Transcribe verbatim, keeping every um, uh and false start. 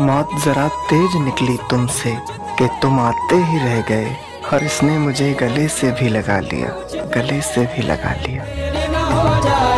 मौत जरा तेज निकली तुमसे कि तुम आते ही रह गए, और इसने मुझे गले से भी लगा लिया, गले से भी लगा लिया।